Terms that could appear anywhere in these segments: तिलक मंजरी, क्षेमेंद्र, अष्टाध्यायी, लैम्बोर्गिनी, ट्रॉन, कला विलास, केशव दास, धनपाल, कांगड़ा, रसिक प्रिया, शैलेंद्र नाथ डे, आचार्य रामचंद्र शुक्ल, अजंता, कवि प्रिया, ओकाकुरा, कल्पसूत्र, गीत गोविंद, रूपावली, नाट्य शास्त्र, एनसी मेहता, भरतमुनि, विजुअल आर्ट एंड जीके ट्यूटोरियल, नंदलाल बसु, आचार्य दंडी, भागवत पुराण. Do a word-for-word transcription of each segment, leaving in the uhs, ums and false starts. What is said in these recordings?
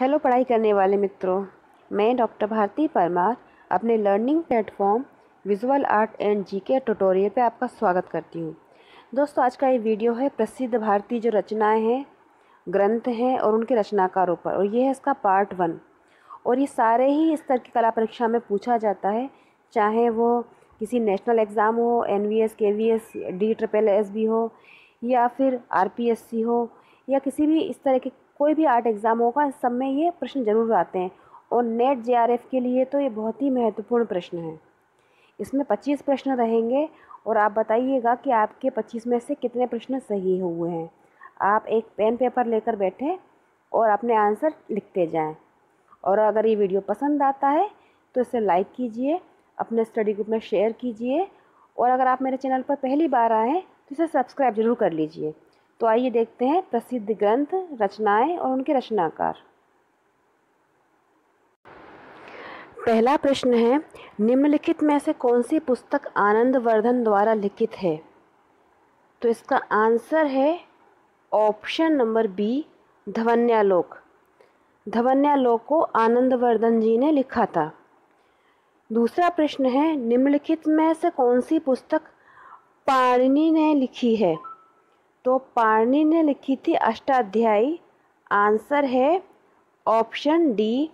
Hello पढ़ाई करने वाले मित्रों, मैं डॉक्टर भारती परमार अपने learning platform विजुअल आर्ट एंड जीके ट्यूटोरियल पे आपका स्वागत करती हूँ। दोस्तों, आज का ये वीडियो है प्रसिद्ध भारतीय जो रचनाएं हैं, ग्रंथ हैं और उनके रचनाकारों पर, और ये है इसका पार्ट वन। और ये सारे ही स्तर की कला परीक्षा में पूछा जाता है, चाहे वो किसी नेशनल एग्ज़ाम हो, N V S, K V S, D triple S B हो, या फिर आर पी एस सी हो, या किसी भी इस तरह के कोई भी आर्ट एग्ज़ाम होगा, इस सब में ये प्रश्न ज़रूर आते हैं। और नेट जे आर एफ के लिए तो ये बहुत ही महत्वपूर्ण प्रश्न है। इसमें पच्चीस प्रश्न रहेंगे और आप बताइएगा कि आपके पच्चीस में से कितने प्रश्न सही हुए हैं। आप एक पेन पेपर लेकर बैठें और अपने आंसर लिखते जाएं। और अगर ये वीडियो पसंद आता है तो इसे लाइक कीजिए, अपने स्टडी ग्रुप में शेयर कीजिए, और अगर आप मेरे चैनल पर पहली बार आए हैं तो इसे सब्सक्राइब जरूर कर लीजिए। तो आइए देखते हैं प्रसिद्ध ग्रंथ, रचनाएं और उनके रचनाकार। पहला प्रश्न है, निम्नलिखित में से कौन सी पुस्तक आनंदवर्धन द्वारा लिखित है? तो इसका आंसर है option number B, Dhvanyaloka. Dhvanyaloka को आनंदवर्धन जी ने लिखा था। दूसरा प्रश्न है, निम्नलिखित में से कौन सी पुस्तक पाणिनी ने लिखी है? तो पाणिनी ने लिखी थी अष्टाध्यायी। आंसर है ऑप्शन डी,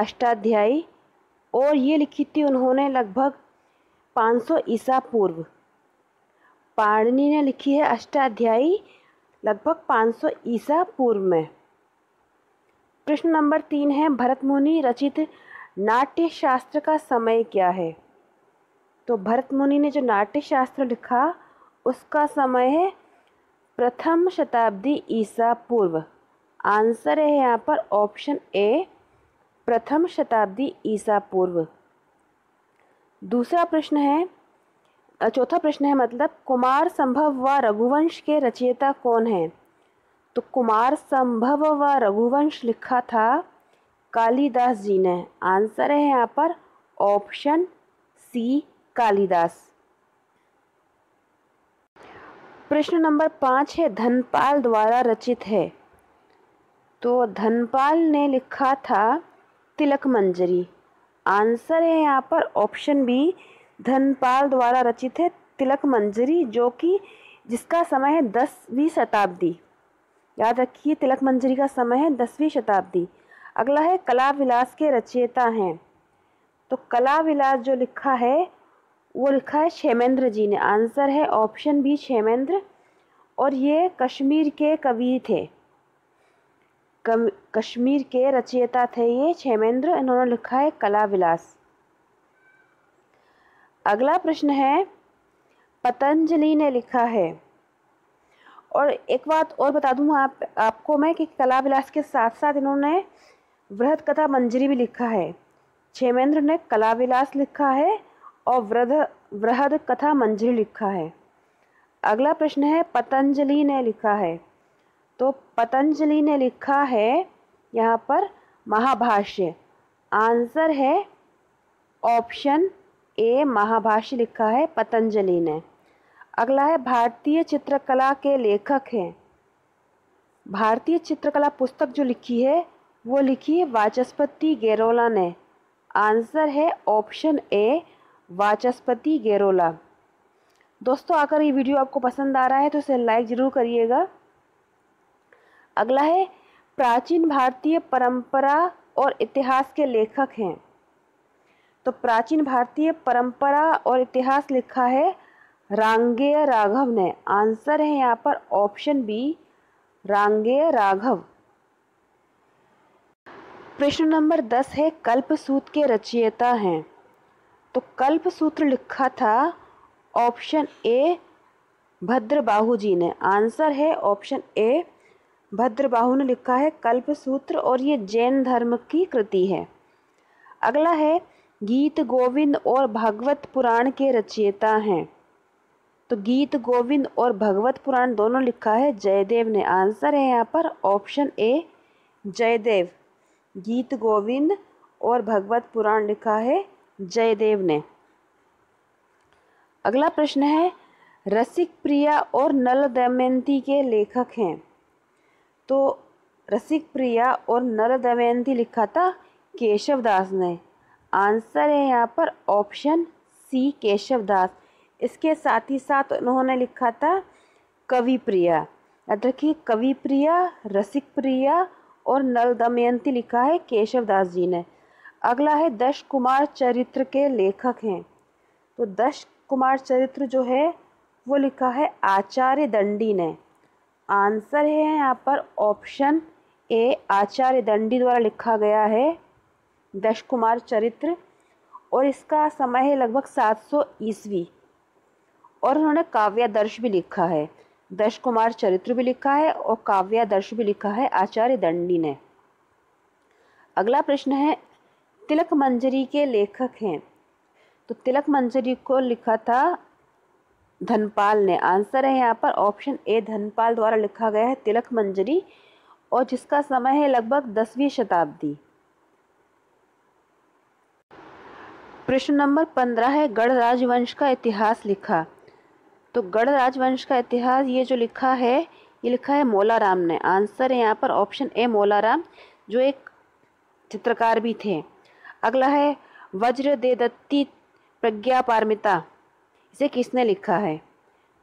अष्टाध्यायी। और ये लिखी थी उन्होंने लगभग पाँच सौ ईसा पूर्व। पाणिनी ने लिखी है अष्टाध्यायी लगभग पाँच सौ ईसा पूर्व में। प्रश्न नंबर तीन है, भरतमुनि रचित नाट्य शास्त्र का समय क्या है? तो भरतमुनि ने जो नाट्य शास्त्र लिखा उसका समय है प्रथम शताब्दी ईसा पूर्व। आंसर है यहाँ पर ऑप्शन ए, प्रथम शताब्दी ईसा पूर्व। दूसरा प्रश्न है, चौथा प्रश्न है मतलब, कुमारसंभव व रघुवंश के रचयिता कौन है? तो कुमारसंभव व रघुवंश लिखा था कालिदास जी ने। आंसर है यहाँ पर ऑप्शन सी, कालिदास। प्रश्न नंबर पाँच है, धनपाल द्वारा रचित है। तो धनपाल ने लिखा था तिलक मंजरी। आंसर है यहाँ पर ऑप्शन बी, धनपाल द्वारा रचित है तिलक मंजरी, जो कि जिसका समय है दसवीं शताब्दी। याद रखिए, तिलक मंजरी का समय है दसवीं शताब्दी। अगला है, कला विलास के रचयिता हैं। तो कला विलास जो लिखा है वो लिखा है क्षेमेंद्र जी ने। आंसर है ऑप्शन बी, क्षेमेंद्र। और ये कश्मीर के कवि थे, कम, कश्मीर के रचयिता थे ये क्षेमेंद्र। इन्होंने लिखा है कला विलास। अगला प्रश्न है, पतंजलि ने लिखा है। और एक बात और बता दूँ आप आपको मैं कि कला विलास के साथ साथ इन्होंने वृहद कथा मंजरी भी लिखा है। क्षेमेंद्र ने कला विलास लिखा है और वृहद वृहद कथा मंजरी लिखा है। अगला प्रश्न है, पतंजलि ने लिखा है। तो पतंजलि ने लिखा है यहाँ पर महाभाष्य। आंसर है ऑप्शन ए, महाभाष्य लिखा है पतंजलि ने। अगला है, भारतीय चित्रकला के लेखक हैं। भारतीय चित्रकला पुस्तक जो लिखी है वो लिखी है वाचस्पति गैरोला ने। आंसर है ऑप्शन ए, वाचस्पति गैरोला। दोस्तों, अगर ये वीडियो आपको पसंद आ रहा है तो इसे लाइक ज़रूर करिएगा। अगला है, प्राचीन भारतीय परंपरा और इतिहास के लेखक हैं। तो प्राचीन भारतीय परंपरा और इतिहास लिखा है रांगेय राघव ने। आंसर है यहाँ पर ऑप्शन बी, रांगेय राघव। प्रश्न नंबर दस है, कल्पसूत्र के रचयिता हैं। तो कल्पसूत्र लिखा था ऑप्शन ए, भद्रबाहू जी ने। आंसर है ऑप्शन ए, भद्रबाहू ने लिखा है कल्पसूत्र, और ये जैन धर्म की कृति है। अगला है, गीत गोविंद और भागवत पुराण के रचयिता हैं। तो गीत गोविंद और भागवत पुराण दोनों लिखा है जयदेव ने। आंसर है यहाँ पर ऑप्शन ए, जयदेव। गीत गोविंद और भागवत पुराण लिखा है जयदेव ने। अगला प्रश्न है, रसिक प्रिया और नलदमयंती के लेखक हैं। तो रसिक प्रिया और नलदमयंती लिखा था केशव दास ने। आंसर है यहाँ पर ऑप्शन सी केशव दास। इसके साथ ही साथ उन्होंने लिखा था कवि प्रिया। याद रखिए कवि प्रिया, रसिक प्रिया और नलदमयंती लिखा है केशव दास जी ने। अगला है दशकुमार चरित्र के लेखक हैं, तो दशकुमार चरित्र जो है वो लिखा है आचार्य दंडी ने। आंसर है यहाँ पर ऑप्शन ए आचार्य दंडी द्वारा लिखा गया है दशकुमार चरित्र, और इसका समय है लगभग सात सौ ईस्वी। और उन्होंने काव्यदर्श भी लिखा है, दशकुमार चरित्र भी लिखा है और काव्यदर्श भी लिखा है आचार्य दंडी ने। अगला प्रश्न है तिलक मंजरी के लेखक हैं, तो तिलक मंजरी को लिखा था धनपाल ने। आंसर है यहाँ पर ऑप्शन ए धनपाल द्वारा लिखा गया है तिलक मंजरी, और जिसका समय है लगभग दसवीं शताब्दी। प्रश्न नंबर पंद्रह है गढ़ राजवंश का इतिहास लिखा, तो गढ़ राजवंश का इतिहास ये जो लिखा है ये लिखा है मोलाराम ने। आंसर है यहाँ पर ऑप्शन ए मोलाराम, जो एक चित्रकार भी थे। अगला है वज्र दे दत्ती प्रज्ञा पारमिता, इसे किसने लिखा है,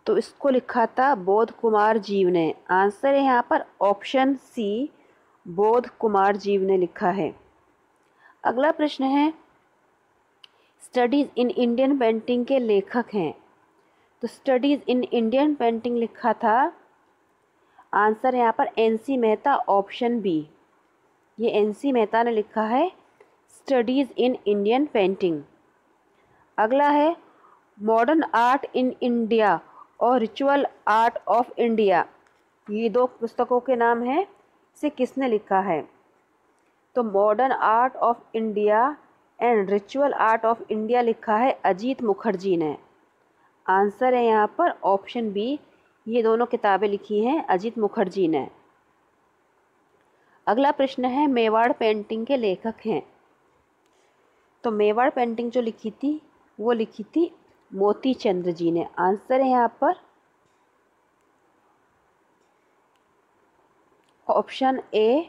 तो इसको लिखा था बौद्ध कुमार जीव ने। आंसर है यहाँ पर ऑप्शन सी बौद्ध कुमार जीव ने लिखा है। अगला प्रश्न है स्टडीज़ इन इंडियन पेंटिंग के लेखक हैं, तो स्टडीज़ इन इंडियन पेंटिंग लिखा था, आंसर यहाँ पर N C Mehta option B. ये एन सी मेहता ने लिखा है स्टडीज़ इन इंडियन पेंटिंग। अगला है मॉडर्न आर्ट इन इंडिया और रिचुअल आर्ट ऑफ इंडिया, ये दो पुस्तकों के नाम हैं, इसे किसने लिखा है, तो modern art of India and ritual art of India लिखा है अजीत मुखर्जी ने। आंसर है यहाँ पर ऑप्शन बी, ये दोनों किताबें लिखी हैं अजीत मुखर्जी ने। अगला प्रश्न है मेवाड़ पेंटिंग के लेखक हैं, तो मेवाड़ पेंटिंग जो लिखी थी वो लिखी थी मोती चंद्र जी ने। आंसर है यहाँ पर ऑप्शन ए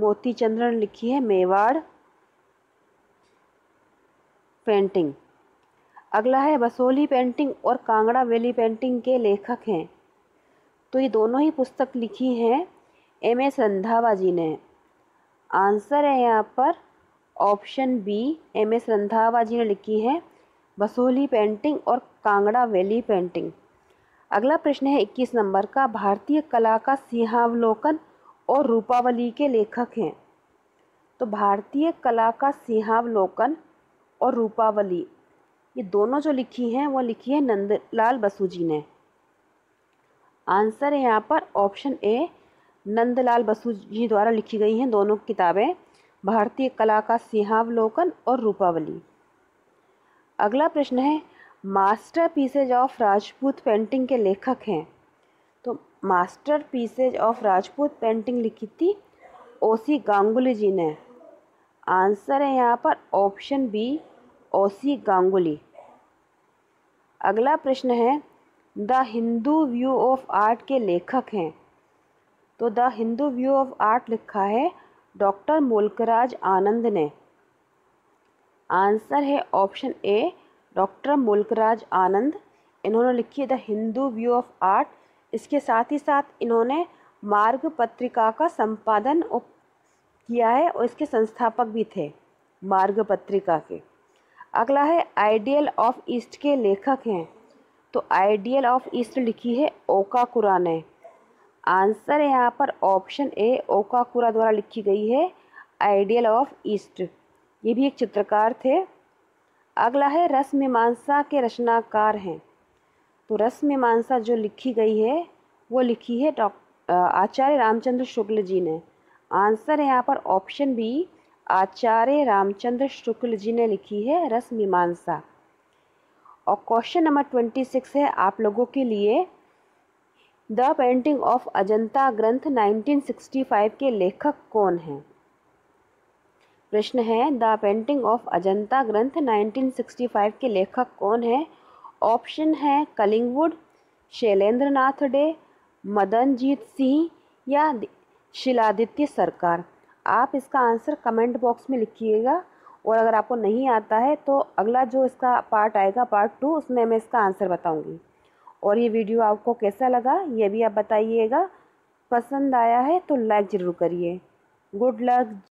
मोती चंद्र ने लिखी है मेवाड़ पेंटिंग। अगला है बसोली पेंटिंग और कांगड़ा वैली पेंटिंग के लेखक हैं, तो ये दोनों ही पुस्तक लिखी हैं एम एस रंधावा जी ने। आंसर है यहाँ पर option B M S Randhawa ji ने लिखी है बसोली पेंटिंग और कांगड़ा वैली पेंटिंग। अगला प्रश्न है इक्कीस नंबर का, भारतीय कला का सिंहावलोकन और रूपावली के लेखक हैं, तो भारतीय कला का सिंहावलोकन और रूपावली ये दोनों जो लिखी हैं वो लिखी है नंदलाल बसु जी ने। आंसर है यहाँ पर ऑप्शन ए नंदलाल बसु जी द्वारा लिखी गई हैं दोनों किताबें, भारतीय कला का सिंहावलोकन और रूपावली। अगला प्रश्न है masterpieces of Rajput painting के लेखक हैं, तो masterpieces of Rajput painting लिखी थी ओसी गांगुली जी ने। आंसर है यहाँ पर ऑप्शन बी ओसी गांगुली। अगला प्रश्न है the Hindu view of art के लेखक हैं, तो the Hindu view of art लिखा है डॉक्टर मुल्कराज आनंद ने। आंसर है option A doctor Mulk Raj Anand, इन्होंने लिखी है the Hindu view of art. इसके साथ ही साथ इन्होंने मार्ग पत्रिका का संपादन किया है और इसके संस्थापक भी थे मार्ग पत्रिका के। अगला है आइडियल ऑफ ईस्ट के लेखक हैं, तो आइडियल ऑफ ईस्ट लिखी है ओकाकुरा ने। आंसर है यहाँ पर ऑप्शन ए ओकाकुरा द्वारा लिखी गई है आइडियल ऑफ ईस्ट, ये भी एक चित्रकार थे। अगला है रस मीमांसा के रचनाकार हैं, तो रस मीमांसा जो लिखी गई है वो लिखी है डॉक्टर आचार्य रामचंद्र शुक्ल जी ने। आंसर है यहाँ पर ऑप्शन बी आचार्य रामचंद्र शुक्ल जी ने लिखी है रस मीमांसा। और क्वेश्चन नंबर ट्वेंटी सिक्स है आप लोगों के लिए, द पेंटिंग ऑफ अजंता ग्रंथ नाइनटीन सिक्सटी फाइव के लेखक कौन हैं। प्रश्न है द पेंटिंग ऑफ अजंता ग्रंथ नाइनटीन सिक्सटी फाइव के लेखक कौन है। ऑप्शन है कलिंगवुड, शैलेंद्र नाथ डे, मदनजीत सिंह या शिलादित्य सरकार। आप इसका आंसर कमेंट बॉक्स में लिखिएगा, और अगर आपको नहीं आता है तो अगला जो इसका पार्ट आएगा पार्ट टू, उसमें मैं इसका आंसर बताऊंगी। और ये वीडियो आपको कैसा लगा ये भी आप बताइएगा। पसंद आया है तो लाइक ज़रूर करिए। Good luck.